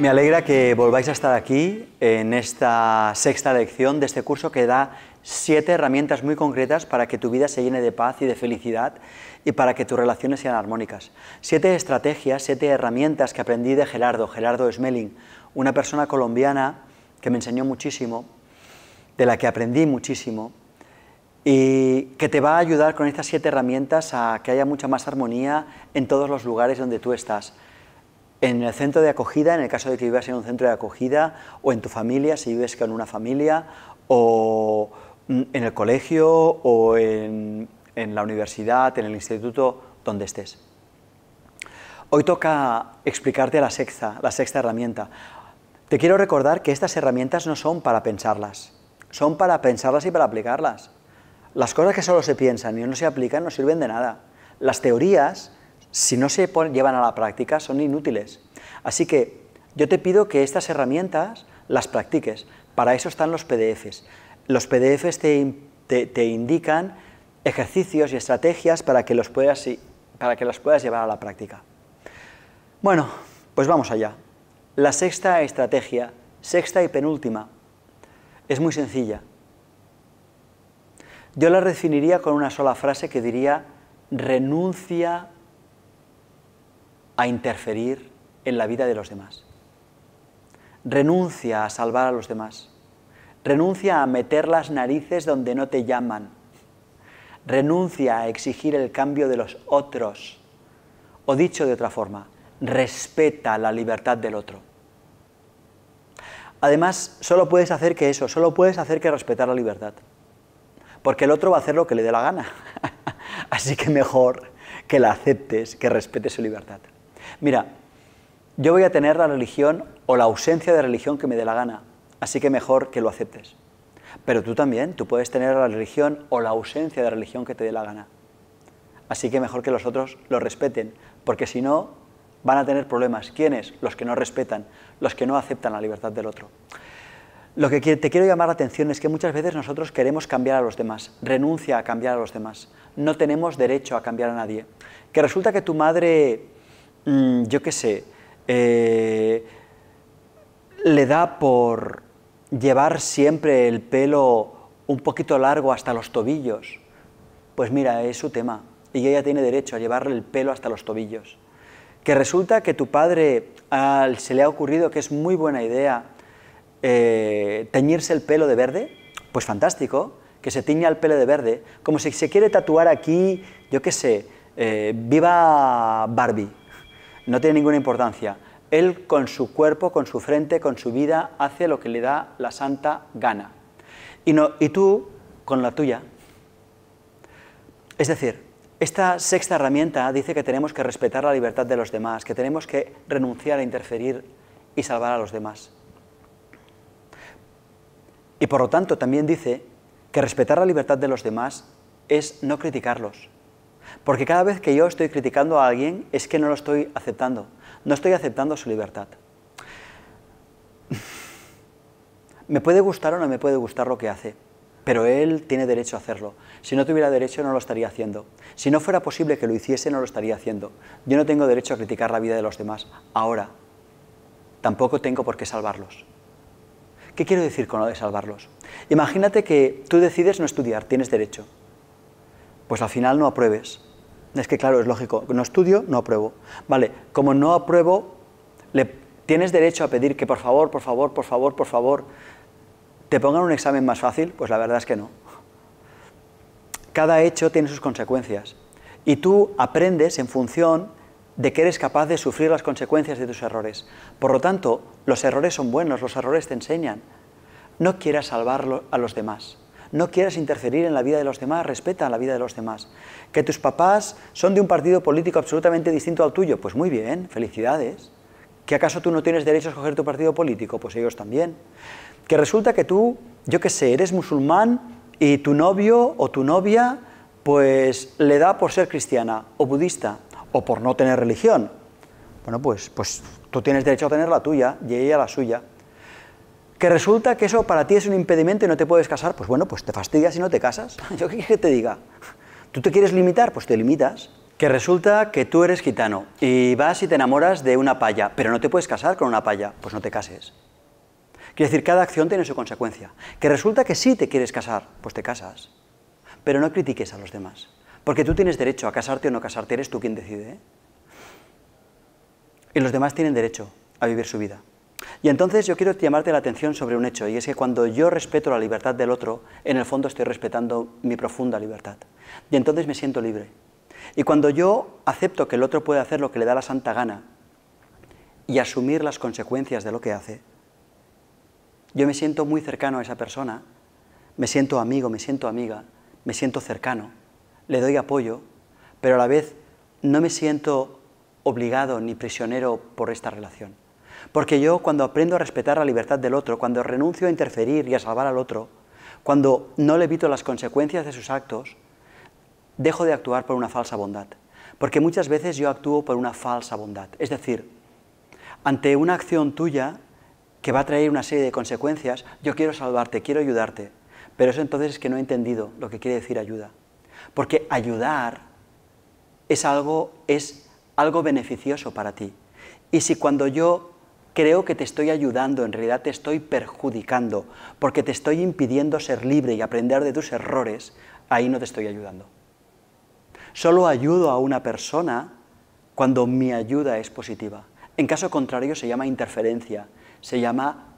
Me alegra que volváis a estar aquí en esta sexta lección de este curso que da 7 herramientas muy concretas para que tu vida se llene de paz y de felicidad y para que tus relaciones sean armónicas. 7 estrategias, 7 herramientas que aprendí de Gerardo Schmeling, una persona colombiana que me enseñó muchísimo, de la que aprendí muchísimo y que te va a ayudar con estas 7 herramientas a que haya mucha más armonía en todos los lugares donde tú estás. En el centro de acogida, en el caso de que vivas en un centro de acogida, o en tu familia, si vives con una familia, o en el colegio, o en la universidad, en el instituto, donde estés. Hoy toca explicarte la sexta herramienta. Te quiero recordar que estas herramientas no son para pensarlas, son para pensarlas y para aplicarlas. Las cosas que solo se piensan y no se aplican no sirven de nada. Las teorías, si no se llevan a la práctica, son inútiles. Así que yo te pido que estas herramientas las practiques. Para eso están los PDFs. Los PDFs te indican ejercicios y estrategias para que las puedas llevar a la práctica. Bueno, pues vamos allá. La sexta estrategia, sexta y penúltima, es muy sencilla. Yo la definiría con una sola frase que diría: renuncia a interferir en la vida de los demás. Renuncia a salvar a los demás. Renuncia a meter las narices donde no te llaman. Renuncia a exigir el cambio de los otros. O dicho de otra forma, respeta la libertad del otro. Además, solo puedes hacer que respetar la libertad. Porque el otro va a hacer lo que le dé la gana. Así que mejor que la aceptes, que respetes su libertad. Mira, yo voy a tener la religión o la ausencia de religión que me dé la gana, así que mejor que lo aceptes. Pero tú también, tú puedes tener la religión o la ausencia de religión que te dé la gana, así que mejor que los otros lo respeten, porque si no, van a tener problemas. ¿Quiénes? Los que no respetan, los que no aceptan la libertad del otro. Lo que te quiero llamar la atención es que muchas veces nosotros queremos cambiar a los demás. Renuncia a cambiar a los demás. No tenemos derecho a cambiar a nadie. Que resulta que tu madre, yo qué sé, le da por llevar siempre el pelo un poquito largo hasta los tobillos. Pues mira, es su tema. Y ella tiene derecho a llevarle el pelo hasta los tobillos. Que resulta que tu padre se le ha ocurrido que es muy buena idea teñirse el pelo de verde, pues fantástico, que se tiña el pelo de verde, como si se quiere tatuar aquí, yo qué sé, viva Barbie, no tiene ninguna importancia. Él con su cuerpo, con su frente, con su vida, hace lo que le da la santa gana. Y tú con la tuya. Es decir, esta sexta herramienta dice que tenemos que respetar la libertad de los demás, que tenemos que renunciar a interferir y salvar a los demás. Y por lo tanto también dice que respetar la libertad de los demás es no criticarlos. Porque cada vez que yo estoy criticando a alguien es que no lo estoy aceptando. No estoy aceptando su libertad. Me puede gustar o no me puede gustar lo que hace, pero él tiene derecho a hacerlo. Si no tuviera derecho no lo estaría haciendo. Si no fuera posible que lo hiciese no lo estaría haciendo. Yo no tengo derecho a criticar la vida de los demás. Ahora, tampoco tengo por qué salvarlos. ¿Qué quiero decir con lo de salvarlos? Imagínate que tú decides no estudiar, tienes derecho. Pues al final no apruebes. Es que claro, es lógico, no estudio, no apruebo. Vale, como no apruebo, tienes derecho a pedir que por favor, te pongan un examen más fácil. Pues la verdad es que no. Cada hecho tiene sus consecuencias. Y tú aprendes en función de que eres capaz de sufrir las consecuencias de tus errores. Por lo tanto, los errores son buenos, los errores te enseñan. No quieras salvar a los demás, no quieras interferir en la vida de los demás, respeta la vida de los demás. Que tus papás son de un partido político absolutamente distinto al tuyo, pues muy bien, felicidades. ¿Que acaso tú no tienes derecho a escoger tu partido político? Pues ellos también. Que resulta que tú, yo qué sé, eres musulmán y tu novio o tu novia pues le da por ser cristiana o budista, o por no tener religión. Bueno, pues tú tienes derecho a tener la tuya y ella la suya. Que resulta que eso para ti es un impedimento y no te puedes casar, pues bueno, pues te fastidias y no te casas. ¿Yo qué quieres que te diga? ¿Tú te quieres limitar? Pues te limitas. Que resulta que tú eres gitano y vas y te enamoras de una paya, pero no te puedes casar con una paya, pues no te cases. Quiere decir, cada acción tiene su consecuencia. Que resulta que sí te quieres casar, pues te casas. Pero no critiques a los demás, porque tú tienes derecho a casarte o no casarte, eres tú quien decide, ¿eh? Y los demás tienen derecho a vivir su vida. Y entonces yo quiero llamarte la atención sobre un hecho, y es que cuando yo respeto la libertad del otro, en el fondo estoy respetando mi profunda libertad. Y entonces me siento libre. Y cuando yo acepto que el otro puede hacer lo que le da la santa gana y asumir las consecuencias de lo que hace, yo me siento muy cercano a esa persona, me siento amigo, me siento amiga, me siento cercano, le doy apoyo, pero a la vez no me siento obligado ni prisionero por esta relación. Porque yo, cuando aprendo a respetar la libertad del otro, cuando renuncio a interferir y a salvar al otro, cuando no le evito las consecuencias de sus actos, dejo de actuar por una falsa bondad. Porque muchas veces yo actúo por una falsa bondad. Es decir, ante una acción tuya que va a traer una serie de consecuencias, yo quiero salvarte, quiero ayudarte. Pero eso entonces es que no he entendido lo que quiere decir ayuda. Porque ayudar es algo beneficioso para ti. Y si cuando yo creo que te estoy ayudando, en realidad te estoy perjudicando, porque te estoy impidiendo ser libre y aprender de tus errores, ahí no te estoy ayudando. Solo ayudo a una persona cuando mi ayuda es positiva. En caso contrario se llama interferencia, se llama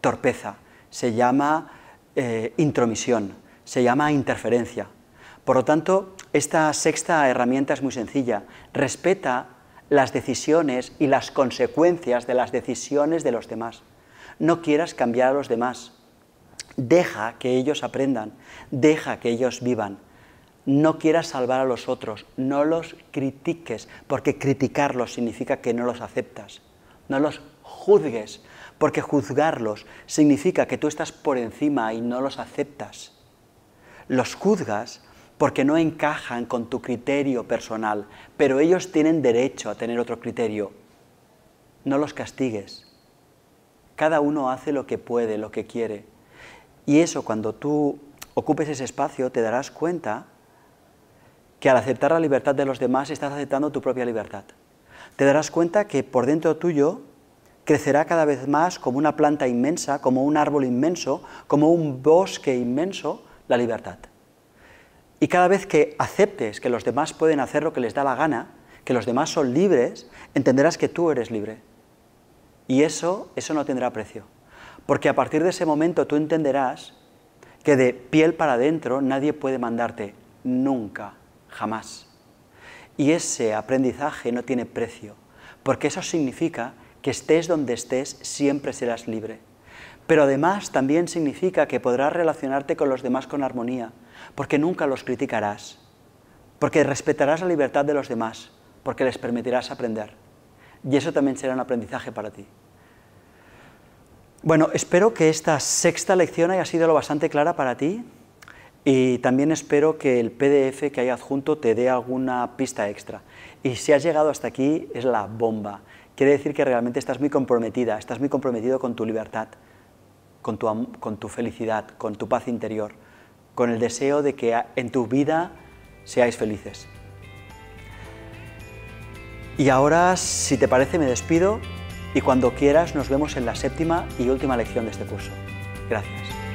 torpeza, se llama intromisión, se llama interferencia. Por lo tanto, esta sexta herramienta es muy sencilla. Respeta las decisiones y las consecuencias de las decisiones de los demás. No quieras cambiar a los demás. Deja que ellos aprendan, deja que ellos vivan. No quieras salvar a los otros, no los critiques, porque criticarlos significa que no los aceptas. No los juzgues, porque juzgarlos significa que tú estás por encima y no los aceptas. Los juzgas porque no encajan con tu criterio personal, pero ellos tienen derecho a tener otro criterio. No los castigues. Cada uno hace lo que puede, lo que quiere. Y eso, cuando tú ocupes ese espacio, te darás cuenta que al aceptar la libertad de los demás, estás aceptando tu propia libertad. Te darás cuenta que por dentro tuyo crecerá cada vez más como una planta inmensa, como un árbol inmenso, como un bosque inmenso, la libertad. Y cada vez que aceptes que los demás pueden hacer lo que les da la gana, que los demás son libres, entenderás que tú eres libre. Y eso no tendrá precio. Porque a partir de ese momento tú entenderás que de piel para adentro nadie puede mandarte. Nunca, jamás. Y ese aprendizaje no tiene precio. Porque eso significa que estés donde estés, siempre serás libre. Pero además también significa que podrás relacionarte con los demás con armonía, porque nunca los criticarás, porque respetarás la libertad de los demás, porque les permitirás aprender. Y eso también será un aprendizaje para ti. Bueno, espero que esta sexta lección haya sido lo bastante clara para ti y también espero que el PDF que hay adjunto te dé alguna pista extra. Y si has llegado hasta aquí, es la bomba. Quiere decir que realmente estás muy comprometida, estás muy comprometido con tu libertad, con tu felicidad, con tu paz interior, con el deseo de que en tu vida seáis felices. Y ahora, si te parece, me despido y cuando quieras nos vemos en la séptima y última lección de este curso. Gracias.